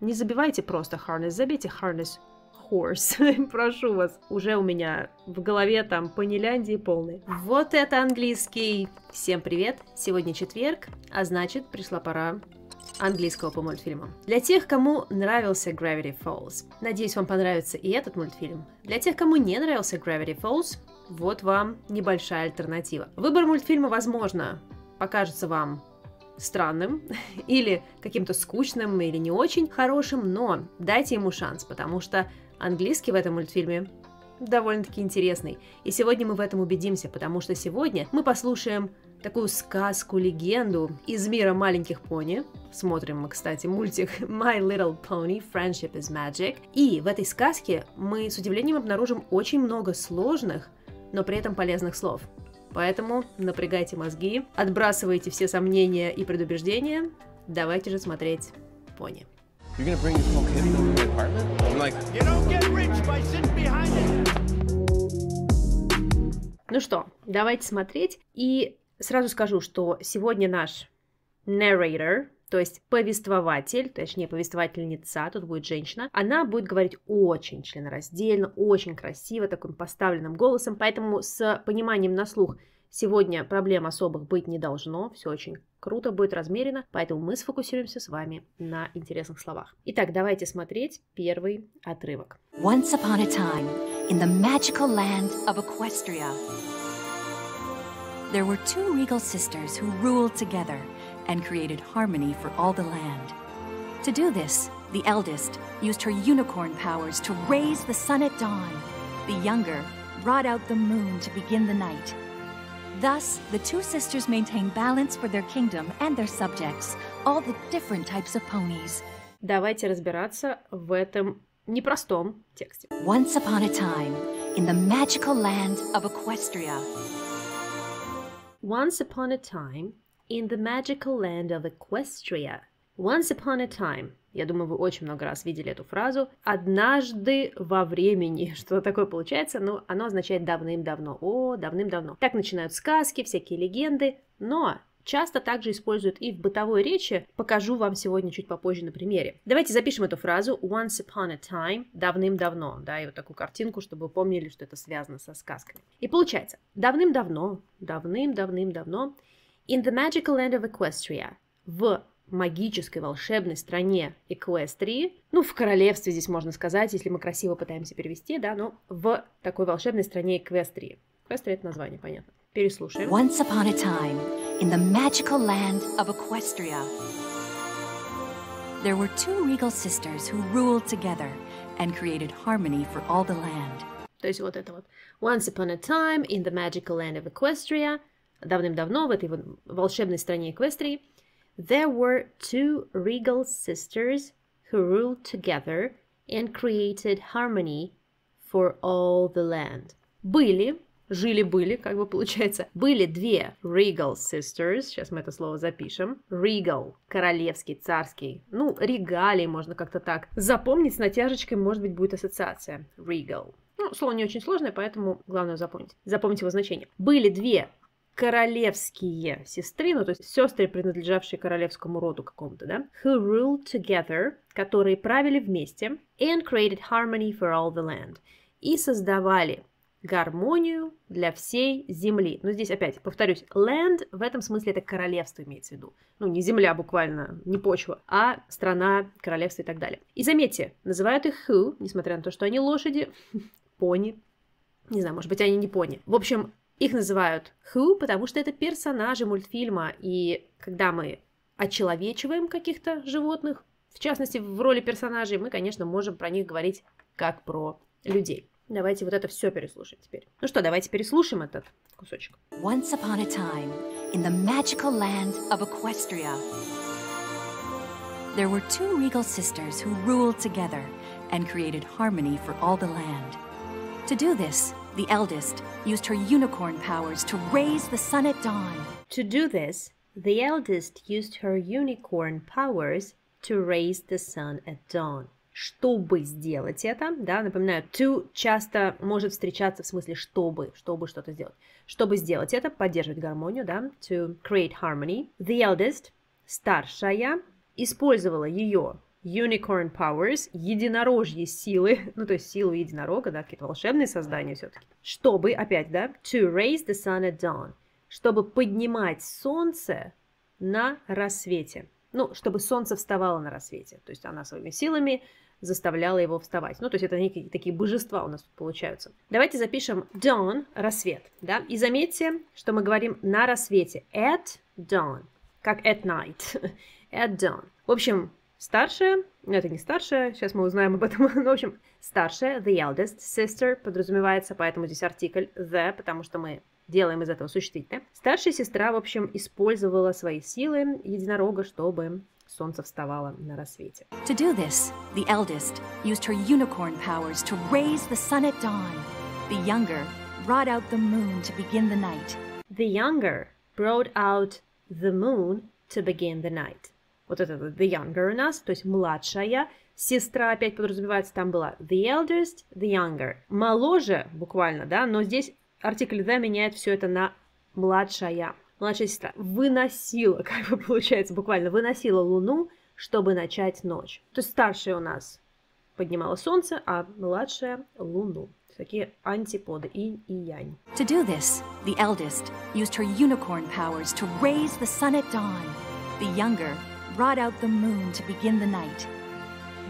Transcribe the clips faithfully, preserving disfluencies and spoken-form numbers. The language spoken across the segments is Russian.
Не забивайте просто harness, забейте harness horse, прошу вас. Уже у меня в голове там Пониляндии полный. Вот это английский! Всем привет! Сегодня четверг, а значит пришла пора английского по мультфильмам. Для тех, кому нравился Gravity Falls, надеюсь, вам понравится и этот мультфильм. Для тех, кому не нравился Gravity Falls, вот вам небольшая альтернатива. Выбор мультфильма, возможно, покажется вам странным или каким-то скучным или не очень хорошим, но дайте ему шанс, потому что английский в этом мультфильме довольно-таки интересный. И сегодня мы в этом убедимся, потому что сегодня мы послушаем такую сказку-легенду из мира маленьких пони. Смотрим мы, кстати, мультик My Little Pony: Friendship is Magic. И в этой сказке мы с удивлением обнаружим очень много сложных, но при этом полезных слов. Поэтому напрягайте мозги, отбрасывайте все сомнения и предубеждения. Давайте же смотреть пони. Ну что, давайте смотреть. И сразу скажу, что сегодня наш narrator, то есть повествователь, точнее повествовательница, тут будет женщина, она будет говорить очень членораздельно, очень красиво, таким поставленным голосом, поэтому с пониманием на слух сегодня проблем особых быть не должно, все очень круто будет, размеренно, поэтому мы сфокусируемся с вами на интересных словах. Итак, давайте смотреть первый отрывок. Once upon a time, in the magical land of Equestria, there were two regal sisters who ruled together and created harmony for all the land. To do this, the eldest used her unicorn powers to raise the sun at dawn. The younger brought out the moon to begin the night. Thus, the two sisters maintain balance for their kingdom and their subjects, all the different types of ponies. Давайте разбираться в этом непростом тексте. Once upon a time, in the magical land of Equestria. Once upon a time, in the magical land of Equestria. Once upon a time. Я думаю, вы очень много раз видели эту фразу. Однажды во времени. Что такое получается? Ну, оно означает давным-давно. О, давным-давно. Так начинают сказки, всякие легенды. Но часто также используют и в бытовой речи. Покажу вам сегодня чуть попозже на примере. Давайте запишем эту фразу. Once upon a time. Давным-давно. Да, и вот такую картинку, чтобы вы помнили, что это связано со сказками. И получается. Давным-давно. Давным-давным-давно. In the magical land of Equestria, в магической волшебной стране Эквестрии, ну, в королевстве здесь можно сказать, если мы красиво пытаемся перевести, да, но в такой волшебной стране Эквестрии. Эквестрия — это название, понятно. Переслушаем. Once upon a time, in the magical land of Equestria, there were two regal sisters who ruled together and created harmony for all the land. То есть вот это вот. Once upon a time, in the magical land of Equestria, давным-давно в этой волшебной стране Эквестрии, there were two regal sisters who ruled together and created harmony for all the land. Были, жили-были, как бы получается, были две regal sisters, сейчас мы это слово запишем, regal, королевский, царский, ну, регалии можно как-то так запомнить, с натяжечкой, может быть, будет ассоциация, regal. Ну, слово не очень сложное, поэтому главное запомнить, запомнить его значение. Были две королевские сестры, ну то есть сестры, принадлежавшие королевскому роду какому-то, да, who ruled together, которые правили вместе, and created harmony for all the land, и создавали гармонию для всей земли. Но здесь опять, повторюсь, land в этом смысле это королевство имеется в виду. Ну, не земля буквально, не почва, а страна, королевство и так далее. И заметьте, называют их who, несмотря на то, что они лошади, пони, не знаю, может быть, они не пони. В общем, их называют who, потому что это персонажи мультфильма, и когда мы очеловечиваем каких-то животных, в частности, в роли персонажей, мы, конечно, можем про них говорить как про людей. Давайте вот это все переслушаем теперь. Ну что, давайте переслушаем этот кусочек. Once upon a time, in the magical land of Equestria, there were two regal sisters who ruled together and created harmony for all the land. To do this, the eldest used her unicorn powers to raise the sun at dawn. To do this, the eldest used her unicorn powers to raise the sun at dawn. Чтобы сделать это, да, напоминаю, to часто может встречаться в смысле чтобы, чтобы что-то сделать. Чтобы сделать это, поддерживать гармонию, да, to create harmony. The eldest, старшая, использовала ее Unicorn powers, единорожьи силы, ну то есть силу единорога, да, какие-то волшебные создания все-таки. Чтобы, опять, да, to raise the sun at dawn, чтобы поднимать солнце на рассвете. Ну, чтобы солнце вставало на рассвете. То есть она своими силами заставляла его вставать. Ну, то есть это некие такие божества у нас тут получаются. Давайте запишем dawn, рассвет, да, и заметьте, что мы говорим на рассвете. At dawn, как at night. At dawn. В общем, старшая, это не старшая, сейчас мы узнаем об этом, но, в общем, старшая, the eldest sister, подразумевается, поэтому здесь артикль the, потому что мы делаем из этого существительное. Старшая сестра, в общем, использовала свои силы единорога, чтобы солнце вставало на рассвете. To do this, the eldest used her unicorn powers to raise the sun at dawn. The younger brought out the moon to begin the night. The younger brought out the moon to begin the night. Вот это the younger у нас, то есть младшая сестра, опять подразумевается, там была the eldest, the younger. Моложе буквально, да, но здесь артикль the меняет все это на младшая. Младшая сестра выносила, как бы получается, буквально выносила луну, чтобы начать ночь. То есть старшая у нас поднимала солнце, а младшая луну. Такие антиподы, инь и янь. To do this, the eldest used her unicorn powers to raise the sun at dawn. The younger brought out the moon to begin the night.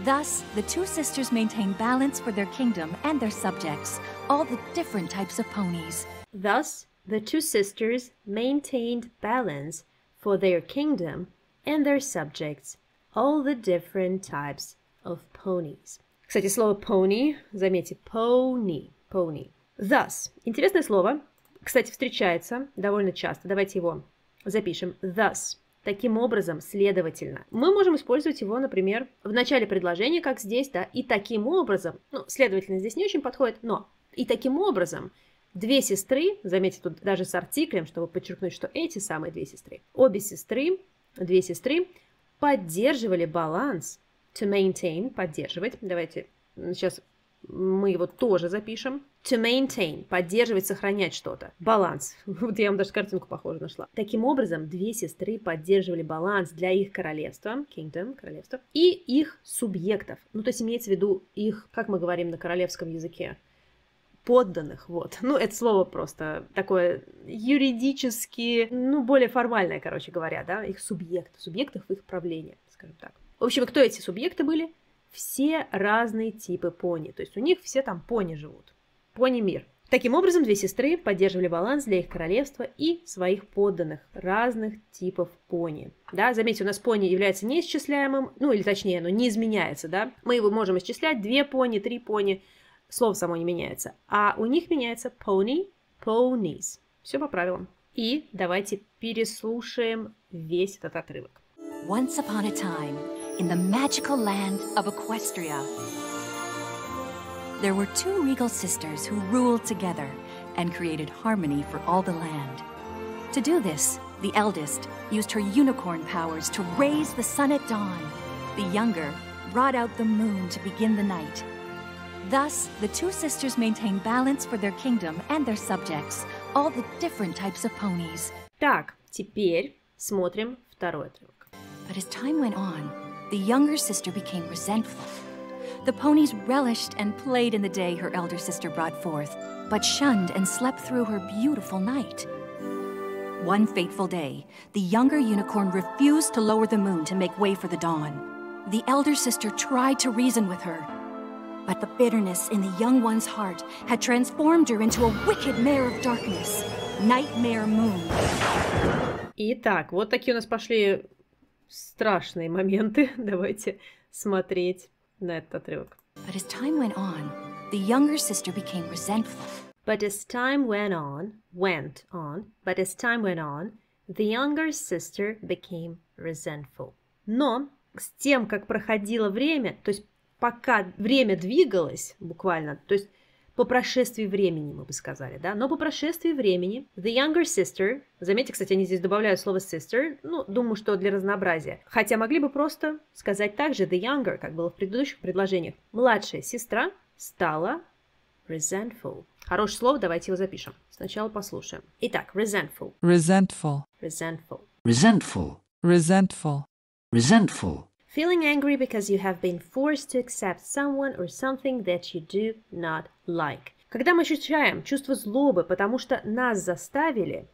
Thus, the two sisters maintain balance for their kingdom and their subjects, all the different types of ponies. Thus, the two sisters maintained balance for their kingdom and their subjects, all the different types of ponies. Кстати, слово pony, заметьте, pony, pony. Thus, интересное слово, кстати, встречается довольно часто. Давайте его запишем. Thus. Таким образом, следовательно, мы можем использовать его, например, в начале предложения, как здесь, да, и таким образом, ну, следовательно, здесь не очень подходит, но и таким образом две сестры, заметьте, тут даже с артиклем, чтобы подчеркнуть, что эти самые две сестры, обе сестры, две сестры поддерживали баланс, to maintain, поддерживать, давайте сейчас мы его тоже запишем. To maintain, поддерживать, сохранять что-то. Баланс. Вот я вам даже картинку, похоже, нашла. Таким образом, две сестры поддерживали баланс для их королевства, kingdom, королевства, и их субъектов. Ну, то есть имеется в виду их, как мы говорим на королевском языке, подданных, вот. Ну, это слово просто такое юридически, ну, более формальное, короче говоря, да, их субъект, субъектов их правления, скажем так. В общем, кто эти субъекты были? Все разные типы пони, то есть у них все там пони живут, пони-мир. Таким образом, две сестры поддерживали баланс для их королевства и своих подданных разных типов пони. Да, заметьте, у нас пони является неисчисляемым, ну или точнее, оно не изменяется, да. Мы его можем исчислять, две пони, три пони, слово само не меняется. А у них меняется pony, ponies. Все по правилам. И давайте переслушаем весь этот отрывок. Once upon a time. In the magical land of Equestria, there were two regal sisters who ruled together and created harmony for all the land. To do this, the eldest used her unicorn powers to raise the sun at dawn. The younger brought out the moon to begin the night. Thus, the two sisters maintained balance for their kingdom and their subjects, all the different types of ponies. Так, теперь смотрим второй отрывок. But as time went on, the younger sister became resentful. The ponies relished and played in the day her elder sister brought forth, but shunned and slept through her beautiful night. One fateful day, the younger unicorn refused to lower the moon to make way for the dawn. The elder sister tried to reason with her, but the bitterness in the young one's heart had transformed her into a wicked mare of darkness, Nightmare Moon. Итак, вот такие у нас пошли страшные моменты. Давайте смотреть на этот отрывок. But as time went on, the younger sister became resentful. But as time went on, went on, but as time went on, the younger sister became resentful. Но с тем, как проходило время, то есть пока время двигалось, буквально, то есть по прошествии времени, мы бы сказали, да, но по прошествии времени the younger sister, заметьте, кстати, они здесь добавляют слово sister, ну, думаю, что для разнообразия, хотя могли бы просто сказать также the younger, как было в предыдущих предложениях. Младшая сестра стала resentful. Хорошее слово, давайте его запишем. Сначала послушаем. Итак, resentful. Resentful. Resentful. Resentful. Resentful. Resentful. Feeling angry because you have been forced to accept someone or something that you do not like. Когда мы ощущаем чувство злобы, потому что нас заставили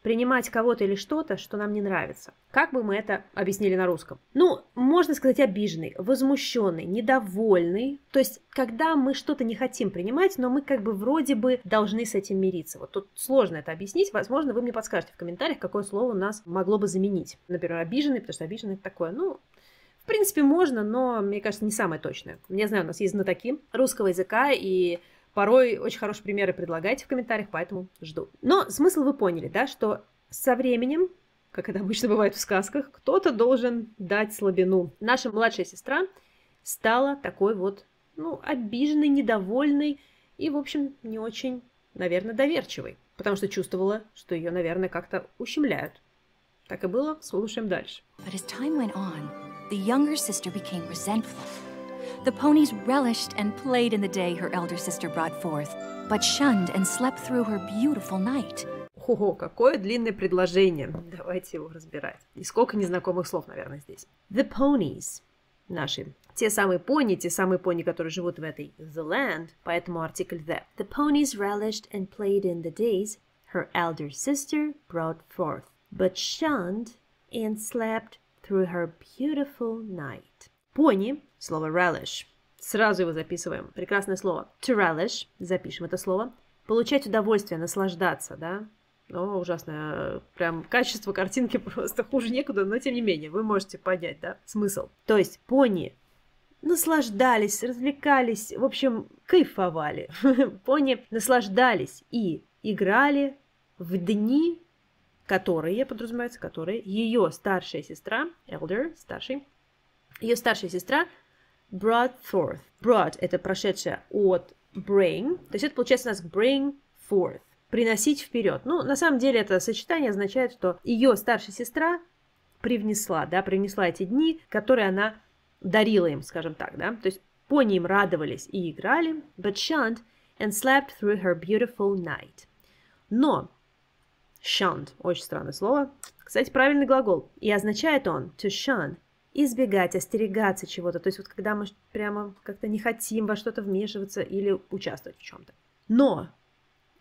принимать кого-то или что-то, что нам не нравится. Как бы мы это объяснили на русском? Ну, можно сказать, обиженный, возмущенный, недовольный. То есть, когда мы что-то не хотим принимать, но мы как бы вроде бы должны с этим мириться. Вот тут сложно это объяснить. Возможно, вы мне подскажете в комментариях, какое слово нас могло бы заменить. Например, обиженный, потому что обиженный это такое, ну... В принципе, можно, но, мне кажется, не самое точное. Я знаю, у нас есть знатоки русского языка, и порой очень хорошие примеры предлагайте в комментариях, поэтому жду. Но смысл вы поняли, да, что со временем, как это обычно бывает в сказках, кто-то должен дать слабину. Наша младшая сестра стала такой вот, ну, обиженной, недовольной и, в общем, не очень, наверное, доверчивой, потому что чувствовала, что ее, наверное, как-то ущемляют. Так и было, слушаем дальше. The younger sister became resentful. The ponies relished and played in the day her elder sister brought forth, but shunned and slept through her beautiful night. Ого, какое длинное предложение. Давайте его разбирать. И сколько незнакомых слов, наверное, здесь. The ponies. Наши. Те самые пони, те самые пони, которые живут в этой the land, поэтому артикль the. The ponies relished and played in the days her elder sister brought forth, but shunned and slept through her beautiful night. Пони, слово relish, сразу его записываем, прекрасное слово. To relish, запишем это слово. Получать удовольствие, наслаждаться, да? О, ужасное, прям качество картинки просто хуже некуда, но тем не менее, вы можете понять, да, смысл. То есть пони наслаждались, развлекались, в общем, кайфовали. Пони наслаждались и играли в дни, которые, подразумевается, которые ее старшая сестра, elder, старший, ее старшая сестра brought forth. Brought – это прошедшее от bring, то есть это получается у нас bring forth, приносить вперед. Ну, на самом деле это сочетание означает, что ее старшая сестра привнесла, да, привнесла эти дни, которые она дарила им, скажем так, да, то есть пони им радовались и играли, but shunned and slept through her beautiful night. Но shunned. Очень странное слово. Кстати, правильный глагол. И означает он to shun. Избегать, остерегаться чего-то. То есть вот когда мы прямо как-то не хотим во что-то вмешиваться или участвовать в чем-то. Но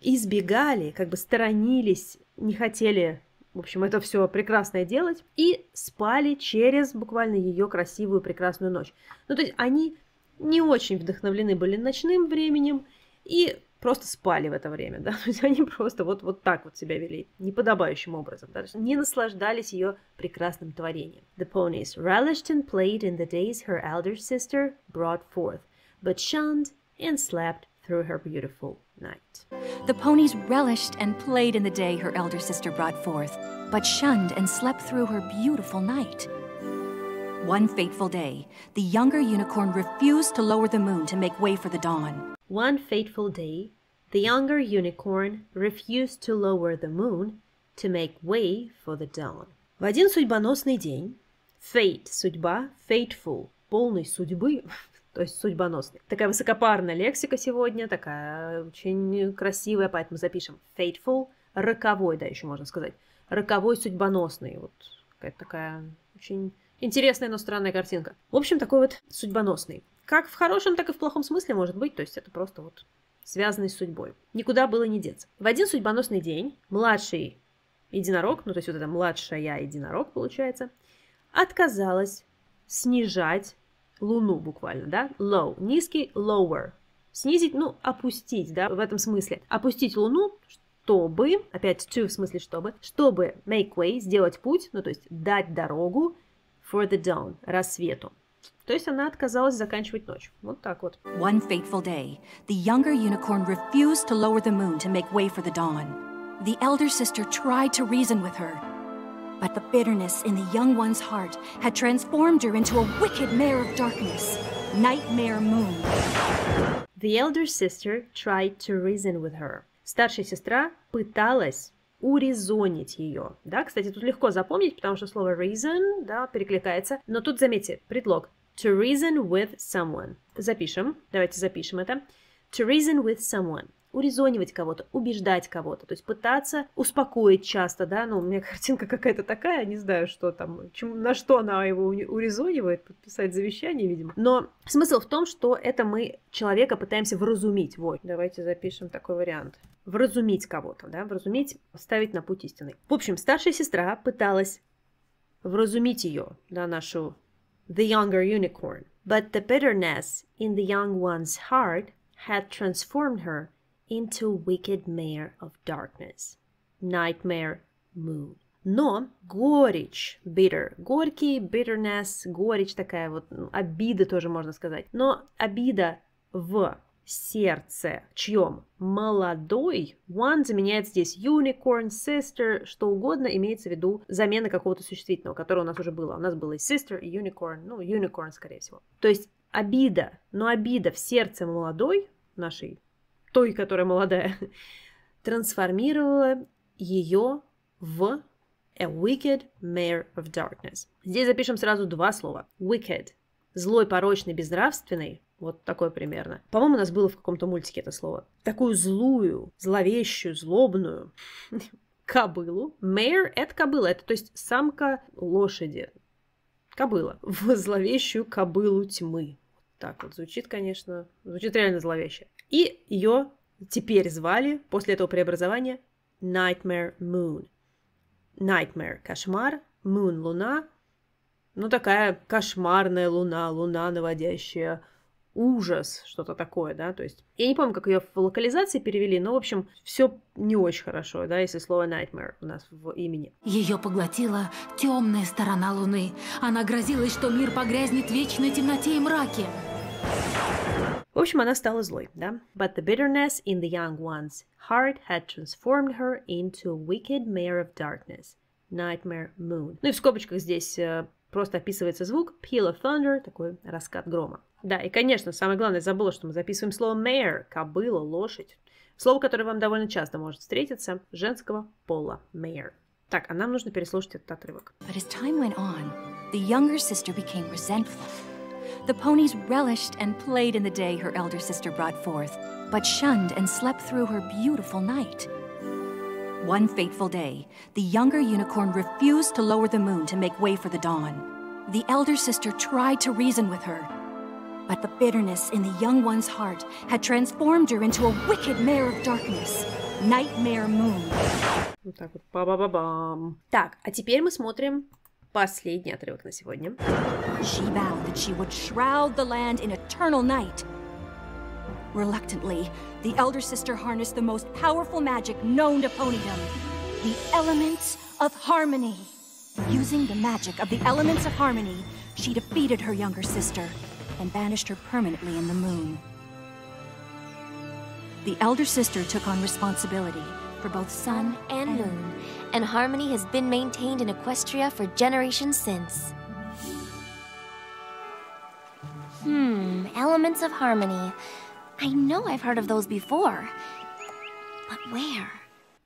избегали, как бы сторонились, не хотели, в общем, это все прекрасное делать. И спали через буквально ее красивую, прекрасную ночь. Ну, то есть они не очень вдохновлены были ночным временем и... просто спали в это время, да, то есть они просто вот, вот так вот себя вели, неподобающим образом, да? Не наслаждались ее прекрасным творением. The ponies relished and played in the days her elder sister brought forth, but shunned and slept through her beautiful night. The ponies relished and played in the day her elder sister brought forth, but shunned and slept through her beautiful night. One fateful day, the younger unicorn refused to lower the moon to make way for the dawn. One fateful day, the younger unicorn refused to lower the moon to make way for the dawn. В один судьбоносный день, fate, судьба, fateful, полной судьбы, то есть судьбоносный. Такая высокопарная лексика сегодня, такая очень красивая, поэтому запишем fateful, роковой, да, еще можно сказать, роковой судьбоносный, вот какая-то такая очень интересная, но странная картинка. В общем, такой вот судьбоносный. Как в хорошем, так и в плохом смысле может быть, то есть это просто вот связанный с судьбой. Никуда было не деться. В один судьбоносный день младший единорог, ну то есть вот эта младшая единорог получается, отказалась снижать луну буквально, да, low, низкий, lower, снизить, ну опустить, да, в этом смысле. Опустить луну, чтобы, опять to в смысле чтобы, чтобы make way, сделать путь, ну то есть дать дорогу for the dawn, рассвету. То есть она отказалась заканчивать ночь. Вот так вот. One fateful day, the younger unicorn refused to lower the moon to make way for the dawn. The elder sister tried to reason with her, but the bitterness in the young one's heart had transformed her into a wicked mare of darkness, Nightmare Moon. The elder sister tried to reason with her. Старшая сестра пыталась урезонить ее. Да, кстати, тут легко запомнить, потому что слово reason, да, перекликается. Но тут, заметьте, предлог to reason with someone. Запишем. Давайте запишем это. To reason with someone. урезонивать кого-то, убеждать кого-то, то есть пытаться успокоить часто, да, ну, у меня картинка какая-то такая, не знаю, что там, чему, на что она его урезонивает, подписать завещание, видимо. Но смысл в том, что это мы человека пытаемся вразумить, вот, давайте запишем такой вариант. Вразумить кого-то, да, вразумить, ставить на путь истины. В общем, старшая сестра пыталась вразумить ее, да, нашу the younger unicorn. But the bitterness in the young one's heart had transformed her into wicked mare of darkness. Nightmare Moon. Но горечь, bitter, горький, bitterness, горечь такая вот, ну, обида тоже можно сказать. Но обида в сердце, чьем? Молодой. One заменяет здесь unicorn, sister, что угодно, имеется в виду замена какого-то существительного, которое у нас уже было. У нас было и sister, и unicorn, ну, unicorn, скорее всего. То есть обида, но обида в сердце молодой, нашей, той, которая молодая, трансформировала ее в a wicked mare of darkness. Здесь запишем сразу два слова. Wicked. Злой, порочный, безнравственный. Вот такое примерно. По-моему, у нас было в каком-то мультике это слово. Такую злую, зловещую, злобную кобылу. Mare – это кобыла, это то есть самка лошади. Кобыла. В зловещую кобылу тьмы. Так вот звучит, конечно, звучит реально зловеще. И ее теперь звали, после этого преобразования, Nightmare Moon. Nightmare – кошмар, Moon – луна. Ну, такая кошмарная луна, луна наводящая... ужас, что-то такое, да, то есть я не помню, как ее в локализации перевели, но, в общем, все не очень хорошо, да, если слово nightmare у нас в имени. Ее поглотила темная сторона Луны. Она грозилась, что мир погрязнет в вечной темноте и мраке. В общем, она стала злой, да. But the bitterness in the young one's heart had transformed her into a wicked mare of darkness. Nightmare Moon. Ну и в скобочках здесь э, просто описывается звук peal of thunder, такой раскат грома. Да, и, конечно, самое главное, забыла, что мы записываем слово mare, кобыла, лошадь. Слово, которое вам довольно часто может встретиться, женского пола, mare. Так, а нам нужно переслушать этот отрывок. But as time went on, the younger sister became resentful. The ponies relished and played in the day her elder sister brought forth, but shunned and slept through her beautiful night. One fateful day, the younger unicorn refused to lower the moon to make way for the dawn. The elder sister tried to reason with her. But the bitterness in the young one's heart had transformed her into a wicked mare of darkness, Nightmare Moon. Вот так вот, ба-ба-ба-бам. Так, а теперь мы смотрим последний отрывок на сегодня. She vowed that she would shroud the land in eternal night. Reluctantly, the elder sister harnessed the most powerful magic known to Ponydom, the Elements of Harmony. Using the magic of the Elements of Harmony, she defeated her younger sister. And banished her permanently in the moon. The elder sister took on responsibility for both sun and moon, and harmony has been maintained in Equestria for generations since. Hmm, Elements of Harmony. I know I've heard of those before, but where?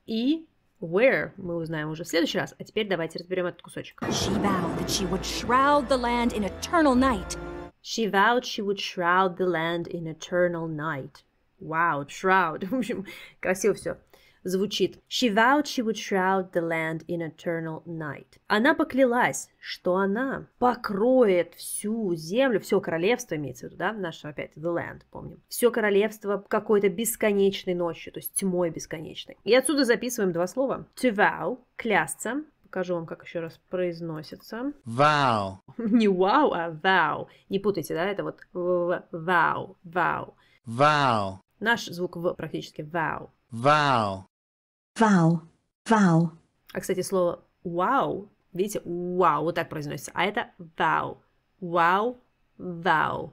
E. Where мы узнаем уже в следующий раз, а теперь давайте разберем этот кусочек. She vowed that she would shroud the land in eternal night. She vowed she would shroud the land in eternal night. Wow, shroud. В общем, красиво все звучит. She vowed she would shroud the land in eternal night. Она поклялась, что она покроет всю землю, все королевство, имеется в виду, да, наше опять the land, помним. Все королевство какой-то бесконечной ночью, то есть тьмой бесконечной. И отсюда записываем два слова. To vow, клясться. Покажу вам, как еще раз произносится. Vow. Не вау, а vow. Не путайте, да, это вот vow, vow. Vow. Наш звук в практически vow. Vow. Vow. Vow. А, кстати, слово wow, видите, wow, вот так произносится. А это vow. Wow, vow.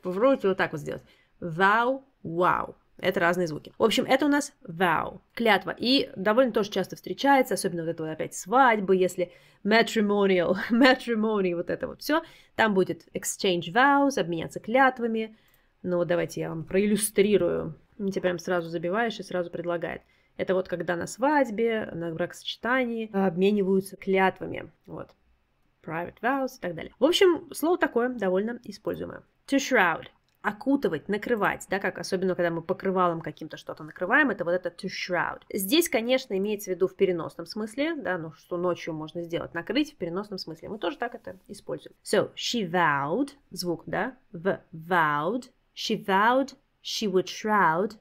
Попробуйте вот так вот сделать. Vow, wow. Это разные звуки. В общем, это у нас vow, клятва. И довольно тоже часто встречается, особенно вот это вот опять свадьбы, если matrimonial, matrimony, вот это вот все. Там будет exchange vows, обменяться клятвами. Но давайте я вам проиллюстрирую. Ты прям сразу забиваешь и сразу предлагает. Это вот когда на свадьбе, на бракосочетании обмениваются клятвами. Вот. Private vows и так далее. В общем, слово такое довольно используемое. To shroud. окутывать, накрывать, да, как особенно, когда мы покрывалом каким-то что-то накрываем, это вот это to shroud. Здесь, конечно, имеется в виду в переносном смысле, да, ну, что ночью можно сделать, накрыть в переносном смысле. Мы тоже так это используем. So, she vowed, звук, да, в vowed, she vowed, she would shroud,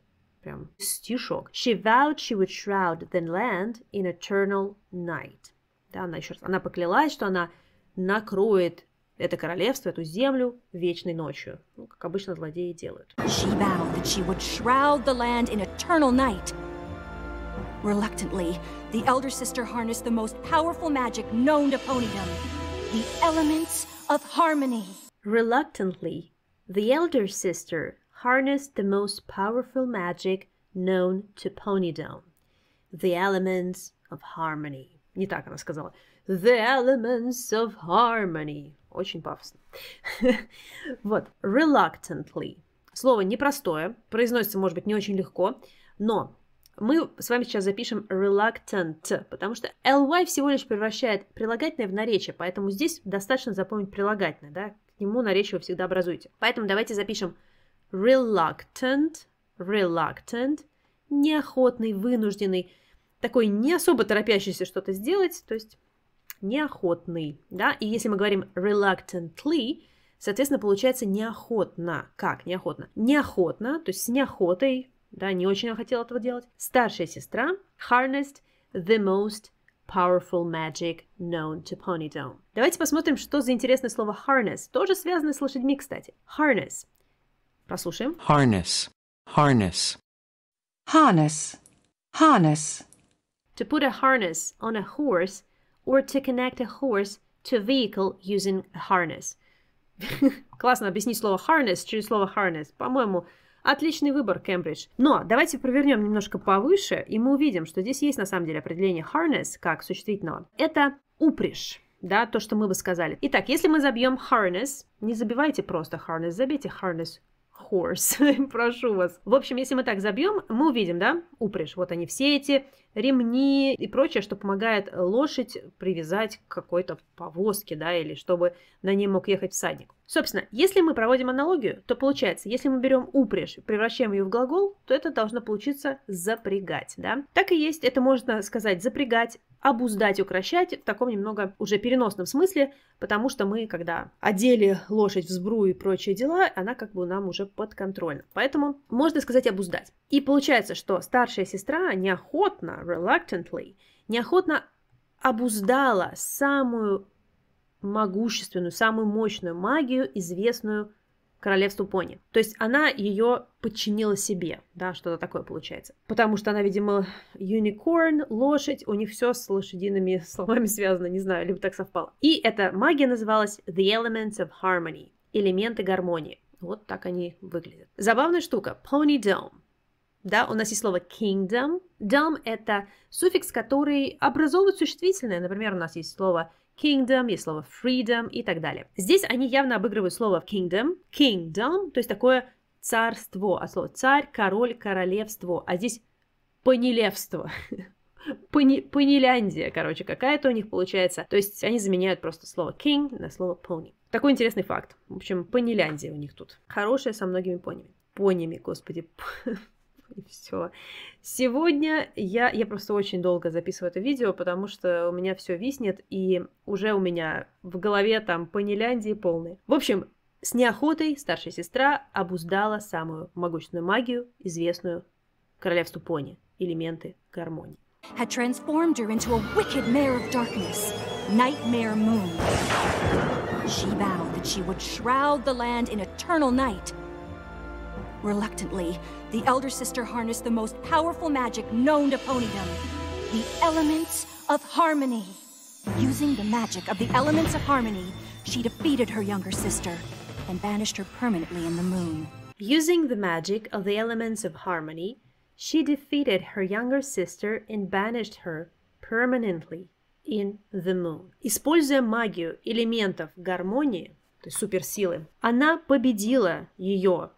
прям стишок. She vowed she would shroud the land in eternal night. Да, она еще раз, она поклялась, что она накроет это королевство, эту землю вечной ночью. Ну, как обычно злодеи делают. She vowed that she would shroud the land in eternal night. Reluctantly, the elder sister harnessed the most powerful magic known to Ponydom, the elements of harmony. Reluctantly, the elder sister harnessed the most powerful magic known to Ponydom, the elements of harmony. Не так она сказала. The elements of harmony. Очень пафосно. Вот. Reluctantly. Слово непростое. Произносится, может быть, не очень легко. Но мы с вами сейчас запишем reluctant, потому что ly всего лишь превращает прилагательное в наречие. Поэтому здесь достаточно запомнить прилагательное. Да? К нему наречие вы всегда образуете. Поэтому давайте запишем reluctant. Reluctant. Неохотный, вынужденный. Такой не особо торопящийся что-то сделать, то есть неохотный, да, и если мы говорим reluctantly, соответственно, получается неохотно. Как неохотно? Неохотно, то есть с неохотой, да, не очень хотела этого делать. Старшая сестра harnessed the most powerful magic known to Ponydom. Давайте посмотрим, что за интересное слово harness, тоже связано с лошадьми, кстати. Harness. Прослушаем. Harness. Harness. Harness. Harness. To put a harness on a horse or to connect a horse to a vehicle using a harness. Классно объяснить слово harness через слово harness. По-моему, отличный выбор, Кембридж. Но давайте провернем немножко повыше, и мы увидим, что здесь есть на самом деле определение harness как существительного. Это упряжь, да, то, что мы бы сказали. Итак, если мы забьем harness, не забивайте просто harness, забейте harness horse, прошу вас. В общем, если мы так забьем, мы увидим, да, упряжь. Вот они все эти ремни и прочее, что помогает лошадь привязать к какой-то повозке, да, или чтобы на ней мог ехать всадник. Собственно, если мы проводим аналогию, то получается, если мы берем упряжь, превращаем ее в глагол, то это должно получиться запрягать, да. Так и есть, это можно сказать запрягать, обуздать, укращать в таком немного уже переносном смысле, потому что мы, когда одели лошадь в сбрую и прочие дела, она как бы нам уже подконтрольна. Поэтому можно сказать обуздать. И получается, что старшая сестра неохотно, reluctantly, неохотно обуздала самую могущественную, самую мощную магию, известную королевству пони. То есть она ее подчинила себе, да, что-то такое получается. Потому что она, видимо, unicorn, лошадь, у них все с лошадиными словами связано, не знаю, либо так совпало. И эта магия называлась The Elements of Harmony, элементы гармонии. Вот так они выглядят. Забавная штука, Ponydom. Да, у нас есть слово kingdom. Dom – это суффикс, который образовывает существительное. Например, у нас есть слово kingdom, есть слово freedom и так далее. Здесь они явно обыгрывают слово kingdom, kingdom, то есть такое царство, а слово царь, король, королевство, а здесь понилевство, пониляндия, короче, какая-то у них получается. То есть они заменяют просто слово king на слово pony. Такой интересный факт. В общем, пониляндия у них тут. Хорошая со многими понями. Понями, господи. И все. Сегодня я, я просто очень долго записываю это видео, потому что у меня все виснет, и уже у меня в голове там пониляндии полные. В общем, с неохотой старшая сестра обуздала самую могущественную магию, известную королевству пони, элементы гармонии. Had transformed her into a wicked mare of darkness, Nightmare Moon. She vowed that she would shroud the land in eternal night. Reluctantly, the elder sister harnessed the most powerful magic known to Ponydom, the elements of harmony. Using the magic of the elements of harmony, she defeated her younger sister and banished her permanently in the moon. Using the magic of the elements of harmony, she defeated her younger sister and banished her permanently in the moon. Используя магию элементов гармонии, то есть суперсилы, она победила ее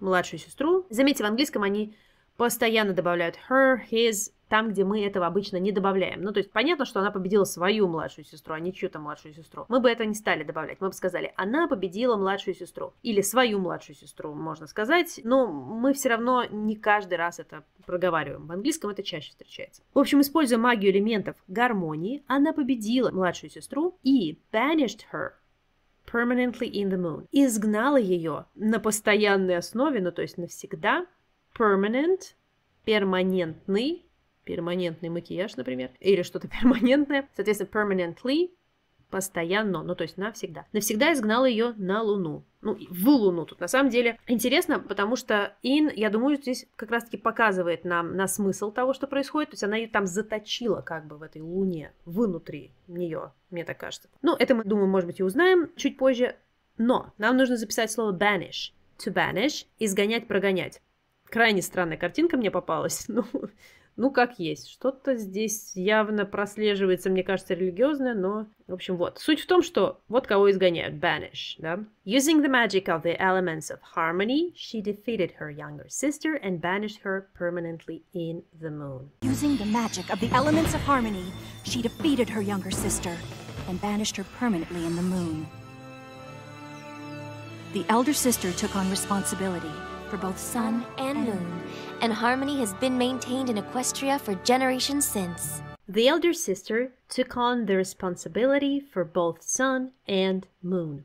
младшую сестру. Заметьте, в английском они постоянно добавляют her, his, там, где мы этого обычно не добавляем. Ну, то есть понятно, что она победила свою младшую сестру, а не чью-то младшую сестру. Мы бы это не стали добавлять. Мы бы сказали, она победила младшую сестру. Или свою младшую сестру, можно сказать. Но мы все равно не каждый раз это проговариваем. В английском это чаще встречается. В общем, используя магию элементов гармонии, она победила младшую сестру и banished her permanently in the moon. Изгнала ее на постоянной основе, ну, то есть навсегда. Permanent, перманентный, перманентный макияж, например, или что-то перманентное. Соответственно, permanently, постоянно, ну то есть навсегда. Навсегда изгнала ее на Луну. Ну, в Луну тут на самом деле интересно, потому что in, я думаю, здесь как раз-таки показывает нам на смысл того, что происходит. То есть она ее там заточила как бы в этой Луне, внутри нее, мне так кажется. Ну, это мы, думаю, может быть, и узнаем чуть позже. Но нам нужно записать слово banish. To banish, изгонять, прогонять. Крайне странная картинка мне попалась. Ну, ну как есть. Что-то здесь явно прослеживается, мне кажется, религиозное, но... В общем, вот. Суть в том, что вот кого изгоняют. Banish, да? Using the magic of the elements of harmony, she defeated her younger sister and banished her permanently in the moon. Using the magic of the elements of harmony, she defeated her younger sister and banished her permanently in the moon. The elder sister took on responsibility for both sun and moon, and harmony has been maintained in Equestria for generations since. The elder sister took on the responsibility for both sun and moon.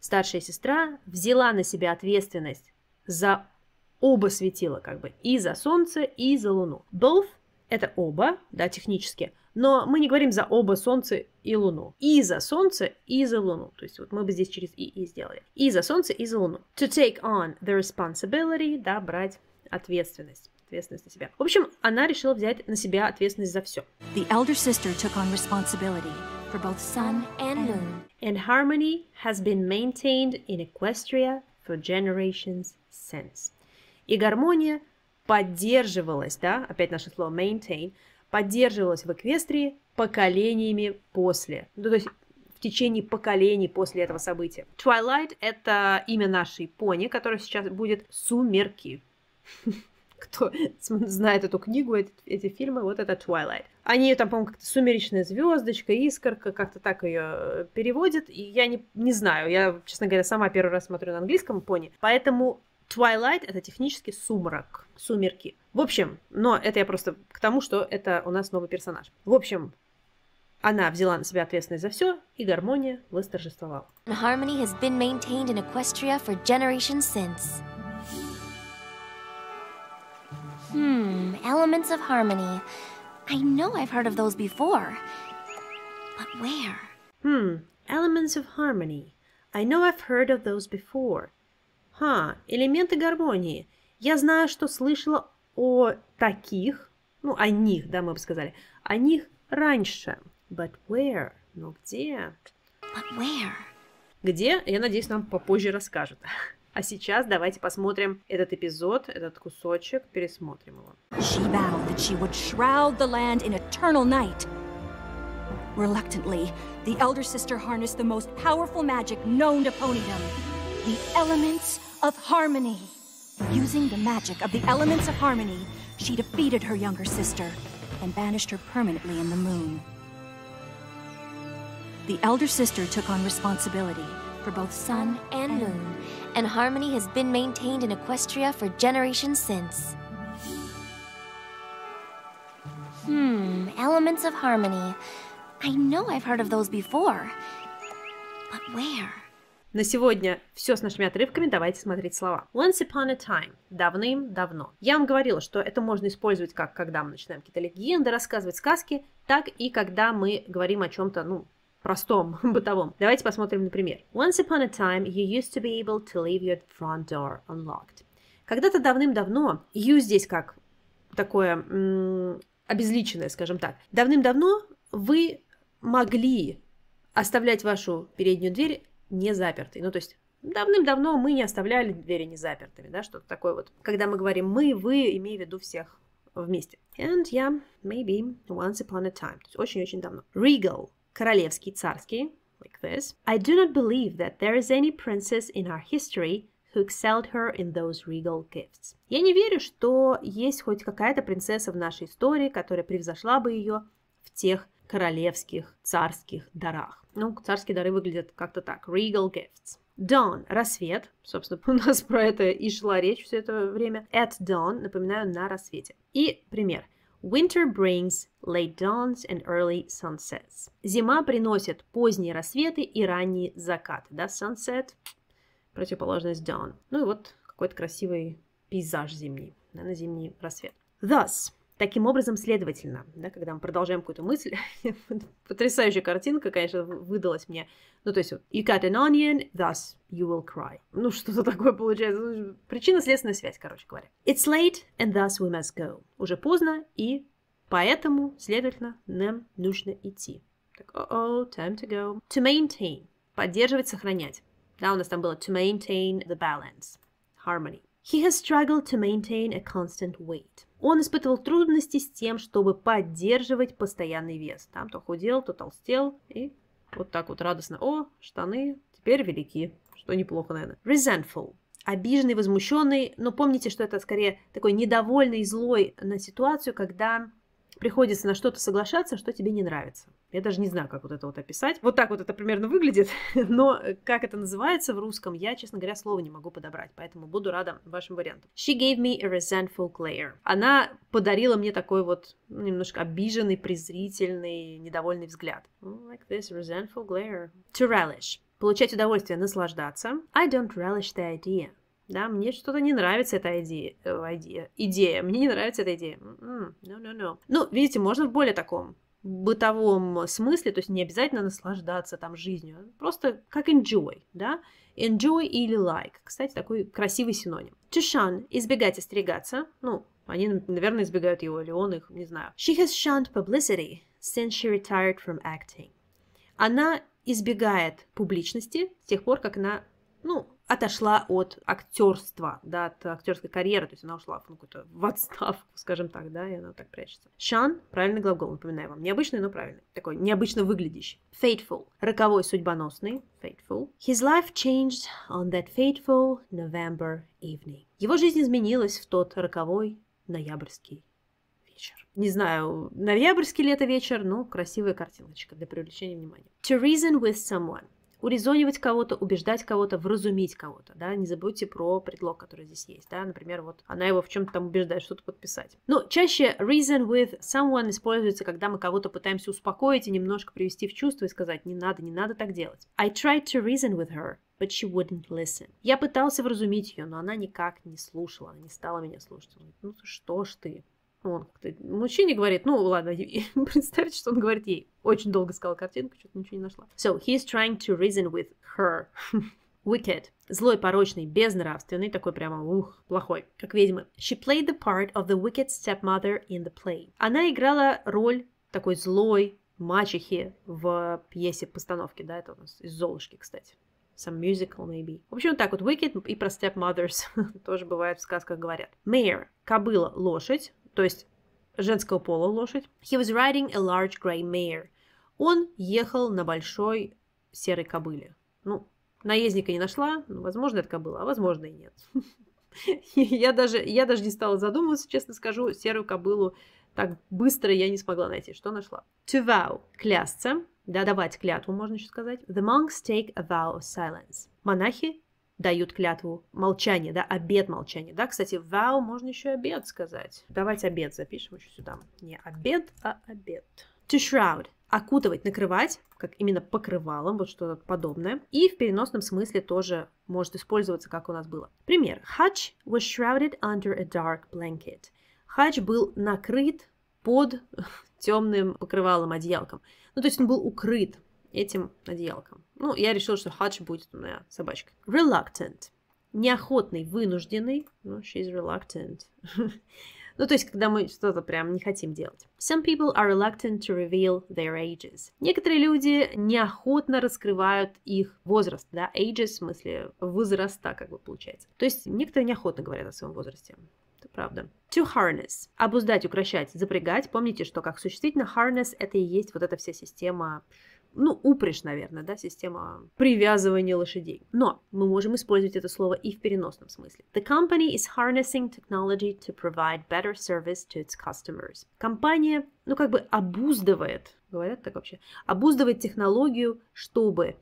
Старшая сестра взяла на себя ответственность за оба светила, как бы, и за солнце, и за луну. Both – это оба, да, технически, но мы не говорим за оба солнце и луну. И за солнце, и за луну. То есть вот мы бы здесь через и и сделали. И за солнце, и за луну. To take on the responsibility, да, брать ответственность. Ответственность на себя. В общем, она решила взять на себя ответственность за все. The elder sister took on responsibility for both sun and moon. And harmony has been maintained in Equestria for generations since. И гармония поддерживалась, да, опять наше слово maintain, поддерживалась в Эквестрии поколениями после. Ну, то есть в течение поколений после этого события. Twilight – это имя нашей пони, которая сейчас будет «Сумерки». Кто знает эту книгу, эти, эти фильмы, вот это Twilight. Они ее там, по-моему, как-то «Сумеречная звездочка», «Искорка», как-то так ее переводят. И я не, не знаю, я, честно говоря, сама первый раз смотрю на английском пони, поэтому... Twilight — это технически сумрак, сумерки. В общем, но это я просто к тому, что это у нас новый персонаж. В общем, она взяла на себя ответственность за все, и гармония восторжествовала. Harmony has been maintained in Equestria for generations since. Hmm, elements of harmony. I know I've heard of those before, but where? Hmm, elements of harmony. I know I've heard of those before. Ха, элементы гармонии. Я знаю, что слышала о таких, ну, о них, да, мы бы сказали, о них раньше. But where? Ну, где? But where? Где, я надеюсь, нам попозже расскажут. А сейчас давайте посмотрим этот эпизод, этот кусочек, пересмотрим его. She vowed that she would shroud the land in eternal night. Reluctantly, the elder sister harnessed the most powerful magic known to Ponydom. The elements of harmony. Using the magic of the elements of harmony, she defeated her younger sister and banished her permanently in the moon. The elder sister took on responsibility for both sun and moon, and harmony has been maintained in Equestria for generations since. Hmm, elements of harmony. I know I've heard of those before, but where? На сегодня все с нашими отрывками, давайте смотреть слова. Once upon a time. Давным-давно. Я вам говорила, что это можно использовать как когда мы начинаем какие-то легенды, рассказывать сказки, так и когда мы говорим о чем-то, ну, простом, бытовом. Давайте посмотрим, например. Once upon a time you used to be able to leave your front door unlocked. Когда-то давным-давно, you здесь как такое м- обезличенное, скажем так. Давным-давно вы могли оставлять вашу переднюю дверь не запертой. Ну, то есть давным-давно мы не оставляли двери не запертыми, да, что-то такое вот. Когда мы говорим «мы», «вы», имея в виду всех вместе. And yeah, maybe once upon a time. То есть очень-очень давно. Regal. Королевский, царский. Like this. I do not believe that there is any princess in our history who excelled her in those regal gifts. Я не верю, что есть хоть какая-то принцесса в нашей истории, которая превзошла бы ее в тех королевских, царских дарах. Ну, царские дары выглядят как-то так. Regal gifts. Dawn. Рассвет. Собственно, у нас про это и шла речь все это время. At dawn. Напоминаю, на рассвете. И пример. Winter brings late dawns and early sunsets. Зима приносит поздние рассветы и ранние закаты. Да, sunset, противоположность dawn. Ну и вот какой-то красивый пейзаж зимний, наверное, зимний рассвет. Thus, таким образом, следовательно, да, когда мы продолжаем какую-то мысль, потрясающая картинка, конечно, выдалась мне. Ну, то есть, вот, you cut an onion, thus you will cry. Ну, что-то такое получается. Причинно-следственная связь, короче говоря. It's late, and thus we must go. Уже поздно, и поэтому, следовательно, нам нужно идти. Так, oh, -oh time to go. To maintain. Поддерживать, сохранять. Да, у нас там было to maintain the balance, harmony. He has struggled to maintain a constant weight. Он испытывал трудности с тем, чтобы поддерживать постоянный вес. Там то худел, то толстел, и... Вот так вот радостно. О, штаны теперь велики, что неплохо, наверное. Resentful. Обиженный, возмущенный. Но помните, что это скорее такой недовольный, злой на ситуацию, когда приходится на что-то соглашаться, что тебе не нравится. Я даже не знаю, как вот это вот описать. Вот так вот это примерно выглядит. Но как это называется в русском, я, честно говоря, слово не могу подобрать. Поэтому буду рада вашим вариантам. She gave me a resentful glare. Она подарила мне такой вот ну, немножко обиженный, презрительный, недовольный взгляд. Like this resentful glare. To relish. Получать удовольствие, наслаждаться. I don't relish the idea. Да, мне что-то не нравится эта идея, идея, идея. Мне не нравится эта идея. Mm-mm. No, no, no. Ну, видите, можно в более таком бытовом смысле, то есть не обязательно наслаждаться там жизнью, просто как enjoy, да? Enjoy или like. Кстати, такой красивый синоним. To shun – избегать, остерегаться. Ну, они, наверное, избегают его, или он их, не знаю. She has shunned publicity since she retired from acting. Она избегает публичности с тех пор, как она, ну, отошла от актерства, да, от актерской карьеры, то есть она ушла ну, в отставку, скажем так, да, и она так прячется. Shun, правильный глагол, напоминаю вам, необычный, но правильный, такой необычно выглядящий. Fateful, роковой, судьбоносный, fateful. His life changed on that fateful November evening. Его жизнь изменилась в тот роковой ноябрьский вечер. Не знаю, ноябрьский ли это вечер, но красивая картиночка для привлечения внимания. To reason with someone. Урезонивать кого-то, убеждать кого-то, вразумить кого-то, да, не забудьте про предлог, который здесь есть, да, например, вот она его в чем-то там убеждает, что-то подписать. Но чаще reason with someone используется, когда мы кого-то пытаемся успокоить и немножко привести в чувство и сказать, не надо, не надо так делать. I tried to reason with her, but she wouldn't listen. Я пытался вразумить ее, но она никак не слушала, она не стала меня слушать. Он говорит, ну что ж ты? Он как-то мужчине говорит, ну ладно, представьте, что он говорит ей. Очень долго искала картинку, что-то ничего не нашла. So, he is trying to reason with her. Wicked. Злой, порочный, безнравственный, такой прямо, ух, плохой, как ведьмы. She played the part of the wicked stepmother in the play. Она играла роль такой злой мачехи в пьесе постановки, да, это у нас из Золушки, кстати. Some musical, maybe. В общем, так вот, wicked и про stepmothers тоже бывает в сказках говорят. Mare. Кобыла, лошадь. То есть женского пола лошадь. He was riding a large grey mare. Он ехал на большой серой кобыле. Ну, наездника не нашла. Возможно, это кобыла, а возможно и нет. я, даже, я даже не стала задумываться, честно скажу. Серую кобылу так быстро я не смогла найти. Что нашла? To vow. Клясться. Да, давать клятву, можно еще сказать. The monks take a vow of silence. Монахи дают клятву молчания, да, обет молчания, да, кстати, вау, можно еще обед сказать. Давайте обед запишем еще сюда. Не обед, а обед. To shroud. Окутывать, накрывать, как именно покрывалом, вот что-то подобное. И в переносном смысле тоже может использоваться, как у нас было. Пример. Hutch was shrouded under a dark blanket. Hutch был накрыт под темным покрывалом, одеялком. Ну, то есть он был укрыт этим одеялком. Ну, я решила, что Хадж будет у меня собачка. Reluctant. Неохотный, вынужденный. Ну, she's reluctant. Ну, то есть, когда мы что-то прям не хотим делать. Some people are reluctant to reveal their ages. Некоторые люди неохотно раскрывают их возраст, да, ages, в смысле возраста, как бы получается. То есть, некоторые неохотно говорят о своем возрасте. Это правда. To harness. Обуздать, укращать, запрягать. Помните, что как существительно harness это и есть вот эта вся система... ну, упряжь, наверное, да, система привязывания лошадей. Но мы можем использовать это слово и в переносном смысле. The company is harnessing technology to provide better service to its customers. Компания, ну, как бы обуздывает, говорят так вообще, обуздывает технологию, чтобы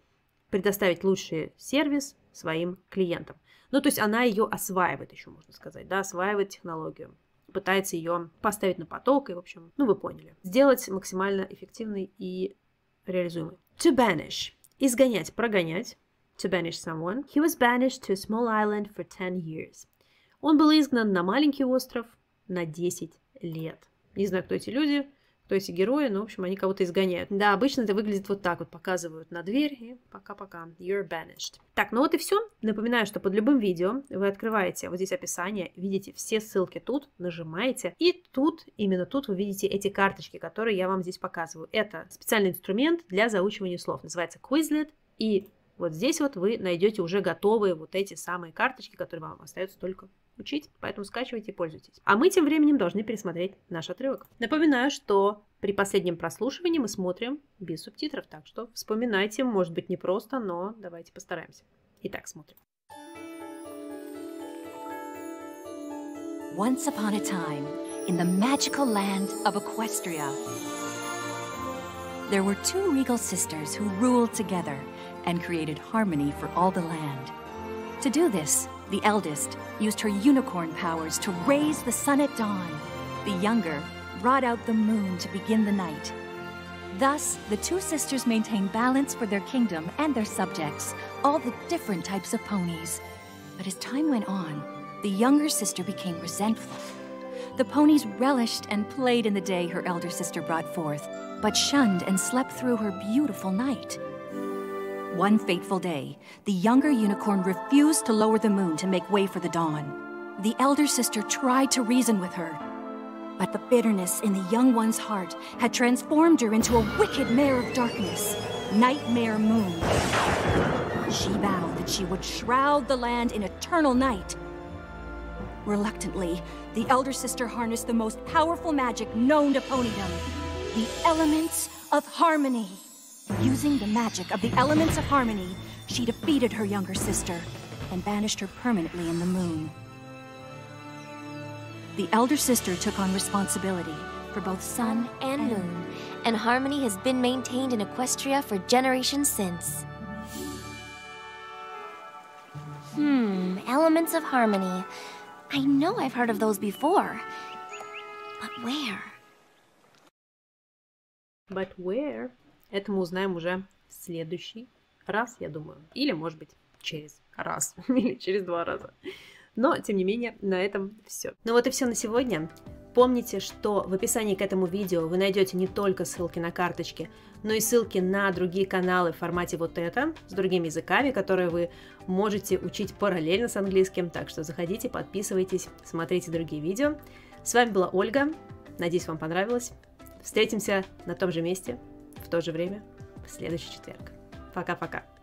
предоставить лучший сервис своим клиентам. Ну, то есть она ее осваивает, еще можно сказать, да, осваивает технологию, пытается ее поставить на поток и, в общем, ну, вы поняли, сделать максимально эффективной и реализуемой. To banish. Изгонять, прогонять. To banish someone. He was banished to a small island for ten years. Он был изгнан на маленький остров на десять лет. Не знаю, кто эти люди, кто эти герои, но, в общем, они кого-то изгоняют. Да, обычно это выглядит вот так вот, показывают на дверь и пока-пока. You're banished. Так, ну вот и все. Напоминаю, что под любым видео вы открываете вот здесь описание, видите все ссылки тут, нажимаете, и тут, именно тут вы видите эти карточки, которые я вам здесь показываю. Это специальный инструмент для заучивания слов, называется Quizlet, и вот здесь вот вы найдете уже готовые вот эти самые карточки, которые вам остается только учить, поэтому скачивайте и пользуйтесь. А мы тем временем должны пересмотреть наш отрывок. Напоминаю, что при последнем прослушивании мы смотрим без субтитров, так что вспоминайте, может быть, непросто, но давайте постараемся. Итак, смотрим. Once upon a time, in the magical land of Equestria, there were two regal sisters who ruled together and created harmony for all the land. To do this, the eldest used her unicorn powers to raise the sun at dawn. The younger brought out the moon to begin the night. Thus, the two sisters maintained balance for their kingdom and their subjects, all the different types of ponies. But as time went on, the younger sister became resentful. The ponies relished and played in the day her elder sister brought forth, but shunned and slept through her beautiful night. One fateful day, the younger unicorn refused to lower the moon to make way for the dawn. The elder sister tried to reason with her, but the bitterness in the young one's heart had transformed her into a wicked mare of darkness, Nightmare Moon. She vowed that she would shroud the land in eternal night. Reluctantly, the elder sister harnessed the most powerful magic known to Ponydom, the Elements of Harmony. Using the magic of the Elements of Harmony, she defeated her younger sister and banished her permanently in the moon. The elder sister took on responsibility for both sun and moon, and harmony has been maintained in Equestria for generations since. Hmm, Elements of Harmony. I know I've heard of those before, but where? But where? Это мы узнаем уже в следующий раз, я думаю. Или, может быть, через раз. Или через два раза. Но, тем не менее, на этом все. Ну вот и все на сегодня. Помните, что в описании к этому видео вы найдете не только ссылки на карточки, но и ссылки на другие каналы в формате «Вот это» с другими языками, которые вы можете учить параллельно с английским. Так что заходите, подписывайтесь, смотрите другие видео. С вами была Ольга. Надеюсь, вам понравилось. Встретимся на том же месте в то же время в следующий четверг. Пока-пока!